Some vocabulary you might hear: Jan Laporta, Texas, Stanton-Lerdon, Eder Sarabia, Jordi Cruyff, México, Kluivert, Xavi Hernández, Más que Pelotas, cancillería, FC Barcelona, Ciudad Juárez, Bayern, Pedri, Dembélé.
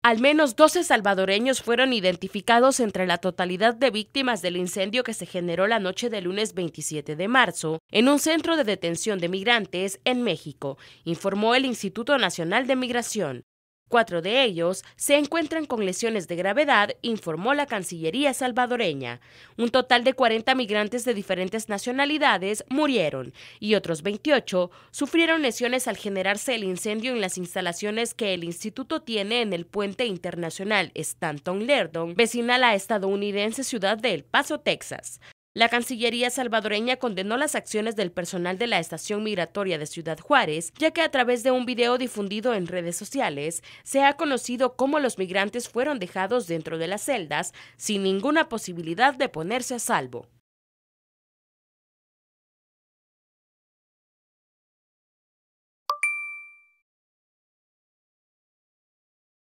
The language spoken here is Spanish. Al menos 12 salvadoreños fueron identificados entre la totalidad de víctimas del incendio que se generó la noche del lunes 27 de marzo en un centro de detención de migrantes en México, informó el Instituto Nacional de Migración. 4 de ellos se encuentran con lesiones de gravedad, informó la Cancillería salvadoreña. Un total de 40 migrantes de diferentes nacionalidades murieron y otros 28 sufrieron lesiones al generarse el incendio en las instalaciones que el instituto tiene en el puente internacional Stanton-Lerdon, vecinal a la estadounidense ciudad de El Paso, Texas. La Cancillería salvadoreña condenó las acciones del personal de la estación migratoria de Ciudad Juárez, ya que a través de un video difundido en redes sociales se ha conocido cómo los migrantes fueron dejados dentro de las celdas sin ninguna posibilidad de ponerse a salvo.